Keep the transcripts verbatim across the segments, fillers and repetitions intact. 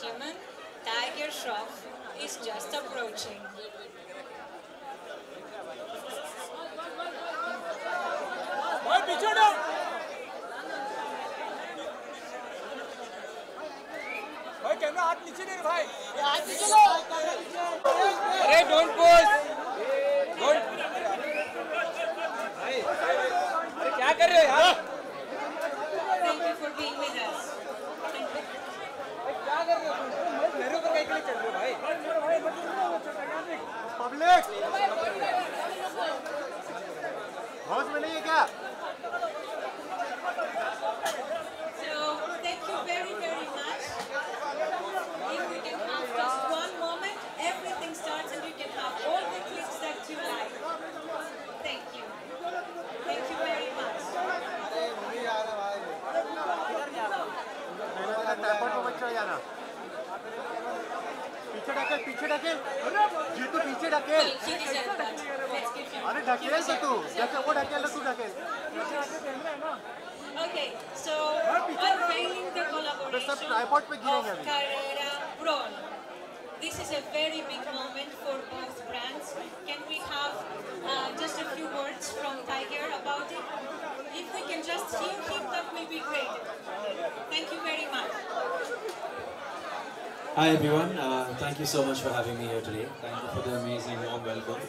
gentlemen, Tiger Shroff is just approaching. Hey, don't push. Don't. Thank you for being with us. Public. House में नहीं है क्या? So thank you very very much. If we can have just one moment, everything starts and you can have all the clips that you like. Thank you. Thank you very much. पीछे ढके पीछे ढके जीतू पीछे ढके अरे ढकेल तो तू ढके वो ढकेल तू ढकेल Okay, so unveiling the collaboration of Carrera Prowl. This is a very big moment for both brands. Can we have uh, just a few words from Tiger about it? If we can just hear him, that will be great. Thank you very much. Hi everyone, uh, thank you so much for having me here today. Thank you for the amazing warm welcome.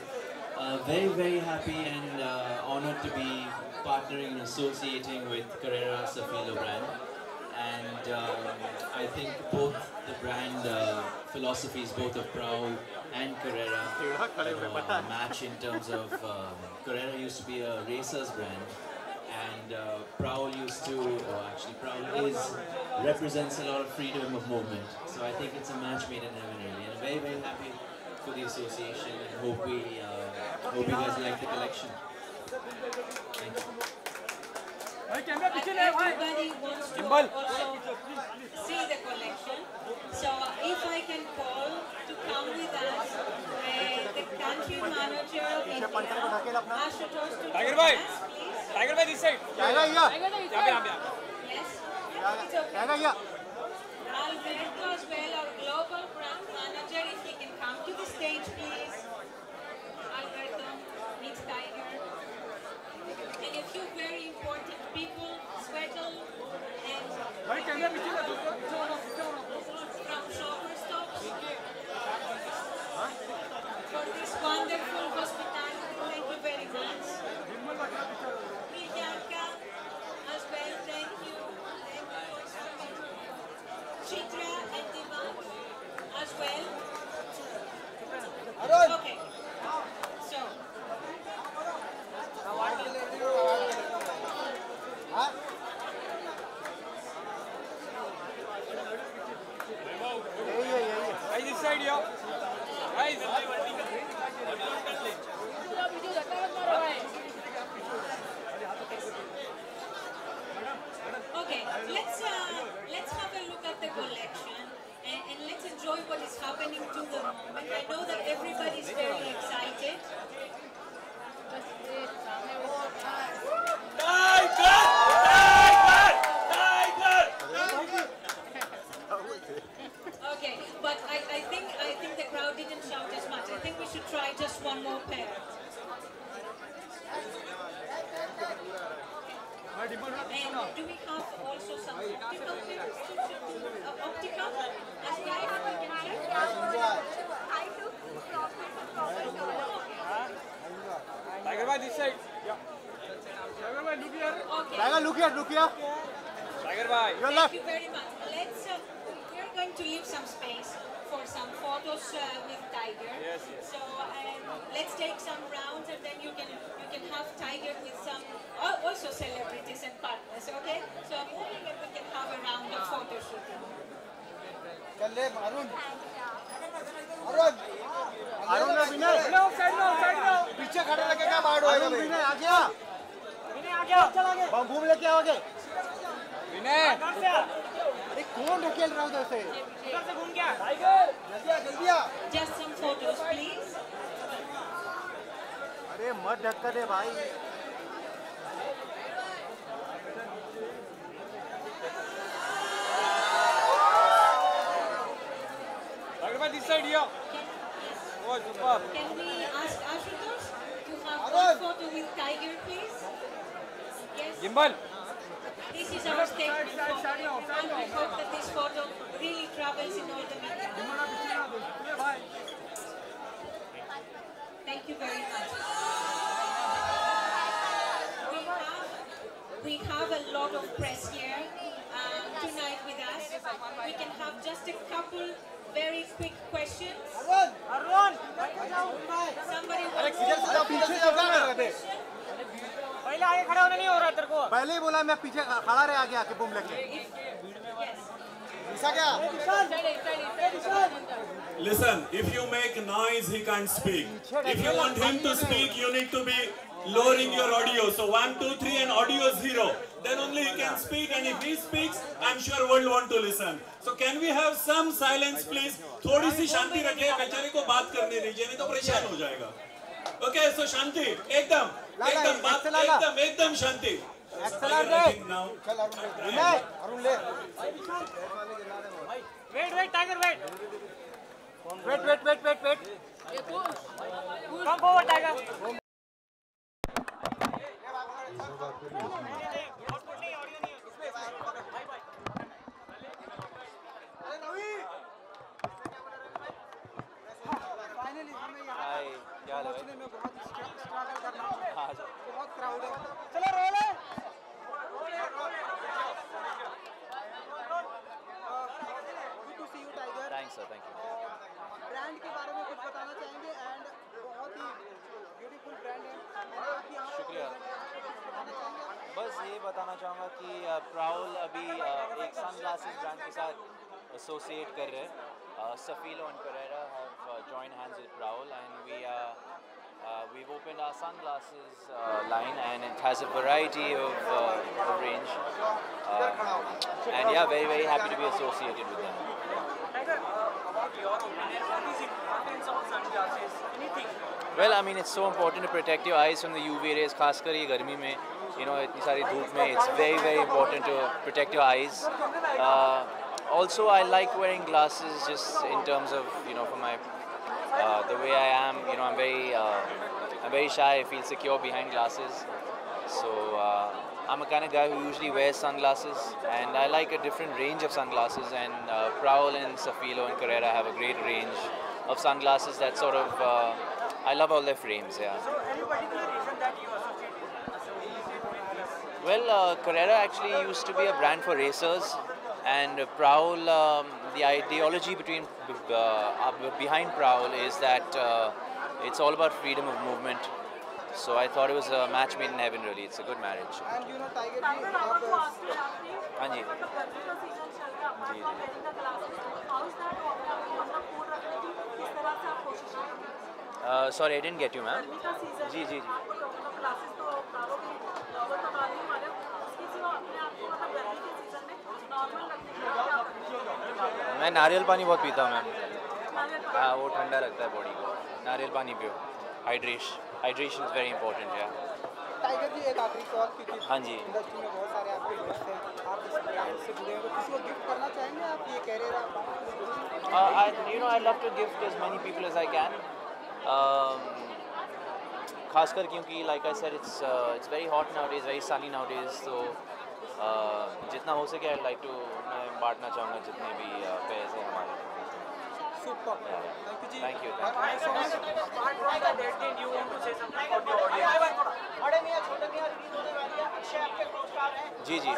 Uh, very, very happy and uh, honored to be partnering and associating with Carrera Safilo brand. And um, I think both the brand uh, philosophies, both of Prowl and Carrera, uh, match in terms of uh, Carrera used to be a racer's brand. And uh, Prowl used to, or actually Prowl is, represents a lot of freedom of movement. So I think it's a match made in heaven really. And I'm very, very happy for the association and hope, we, uh, hope you guys like the collection. Thank you. Everybody wants to also see the collection. So if I can call to come with us, uh, the country manager of India, Ashutosh, to Tiger Bhai. Tiger Bhai this side. Tiger Bhai. Alberto as well, our global brand manager, if he can come to the stage, please. Alberto meets Tiger. And a few very important people, Swetel and from Shopper Stops, for this wonderful hospitality. Thank you very much. Priyanka as well, thank you. Chitra and Divan as well. Okay. So. I decide you. I Okay, let's uh, let's have a look at the collection and, and let's enjoy what is happening to the moment. I know that everybody is very excited. Tiger! Tiger! Tiger! Okay, but I, I think I think the crowd didn't shout as much. I think we should try just one more pair. And do we have also some optical pictures? Uh, optical? As we have a picture? I took the proper shot. Tiger Bhai, this side. Tiger Bhai, look here. Tiger, look here, look here. Tiger Bhai. Thank you very much. Let's, uh, we're going to leave some space for some photos uh, with Tiger. Yes, yes. So um, let's take some rounds and then you can you can have Tiger with some uh, also celebrities and partners. Okay. So I'm hoping that we can have a round of photo shooting. Arun. Arun. Arun na Vinay. No side no side no. पीछे खड़े लगेगा बाढ़ होएगा Vinay आ गया. Vinay आ गया. चल आगे. बम लेके आओ आगे. Vinay. अरे कौन ढकेल रहा है उसे? Just some photos, please. अरे मत ढक दे भाई. Can we ask Ashutosh to have one photo with Tiger, please? Yes. Gimbal. This is our statement photo, and we hope that this photo really travels in all the media. Thank you very much. We have, we have a lot of press here um, tonight with us. We can have just a couple very quick questions. Somebody wants to ask a question. पहले ही बोला मैं पीछे खड़ा रह आगे आके boom लेके ऐसा क्या? Listen, if you make noise, he can't speak. If you want him to speak, you need to be lowering your audio. So one, two, three, and audio zero. Then only he can speak. And if he speaks, I'm sure world want to listen. So can we have some silence, please? थोड़ी सी शांति रखिए, बेचारे को बात करने दीजिए, नहीं तो परेशान हो जाएगा. Okay, so Shanti, एकदम, एकदम बात, एकदम, एकदम Shanti. Accelerate now. Arun ले. Wait, wait, Tiger, wait. Wait, wait, wait, wait, wait. Come forward, Tiger. में बहुत स्ट्रगल करना है, बहुत क्राउड है. चलो रोल है, रोल है, रोल है. Good to see you, Tiger. Thanks, sir. Thank you. Brand के बारे में कुछ बताना चाहेंगे एंड बहुत ही ब्यूटीफुल ब्रांड है. शुक्रिया. बस ये बताना चाहूँगा कि प्राउल अभी एक सनग्लासेस ब्रांड के साथ एसोसिएट कर रहे हैं. Uh, Safilo and Carrera have uh, joined hands with Prowl, and we, uh, uh, we've opened our sunglasses uh, line, and it has a variety of uh, range. Uh, and yeah, very, very happy to be associated with them. Tiger, about your opinion, what is the importance of sunglasses? Anything? Well, I mean, it's so important to protect your eyes from the U V rays, especially in the heat. You know, it's very, very important to protect your eyes. Uh, Also, I like wearing glasses just in terms of, you know, for my, uh, the way I am, you know, I'm very, uh, I'm very shy, I feel secure behind glasses. So, uh, I'm a kind of guy who usually wears sunglasses, and I like a different range of sunglasses, and uh, Prowl and Safilo and Carrera have a great range of sunglasses that sort of, uh, I love all their frames, yeah. So, any particular reason that you associate with this? Well, uh, Carrera actually used to be a brand for racers. And uh, Prowl, um, the ideology between, uh, behind Prowl is that uh, it's all about freedom of movement. So I thought it was a match made in heaven, really. It's a good marriage. And you know, Tiger, Tiger you have a... Anji. Uh, sorry, I didn't get you, ma'am. Ji, ji, ji. मैं नारियल पानी बहुत पीता हूँ ma'am. हाँ, वो ठंडा रखता है बॉडी को. नारियल पानी पियो. Hydration hydration is very important है. टाइगर जी, एक आखिरी सवाल, क्योंकि हाँ जी, इंडस्ट्री में बहुत सारे आपके दोस्त हैं, आप इस ब्रांड से जुड़े हैं, तो किसी को गिफ्ट करना चाहेंगे आप ये career? You know, I love to gift as many people as I can, खासकर क्योंकि like I said it's it's very hot nowadays, very sunny nowadays. तो जितना हो सके आई लाइक टू, मैं बांटना चाहूँगा जितने भी पैसे हमारे. Thank you. जी जी.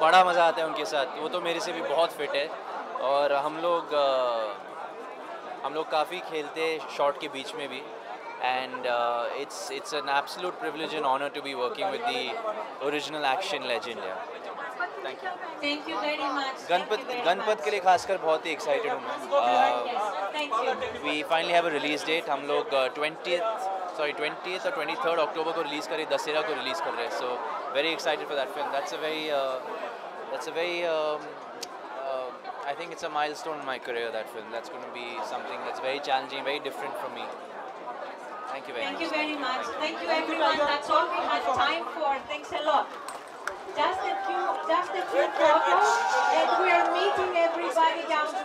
बड़ा मज़ा आता है उनके साथ. वो तो मेरे से भी बहुत फिट है, और हम लोग हम लोग काफ़ी खेलते शॉट के बीच में भी. And uh, it's it's an absolute privilege and honor to be working with the original action legend. Yeah. Thank you. Thank you very much. Ganpat Ganpat के लिए खासकर बहुत ही excited हूँ मैं. We finally have a release date. हम लोग twentieth, sorry twentieth or twenty-third October को release करें, दशहरा को release कर रहे हैं. So very excited for that film. That's a very uh, that's a very um, uh, I think it's a milestone in my career. That film. That's going to be something that's very challenging, very different for me. Thank you very much. Thank you very much. Thank you everyone. That's all we had time for. Thanks a lot. Just a few, just a Good photo, and we are meeting everybody down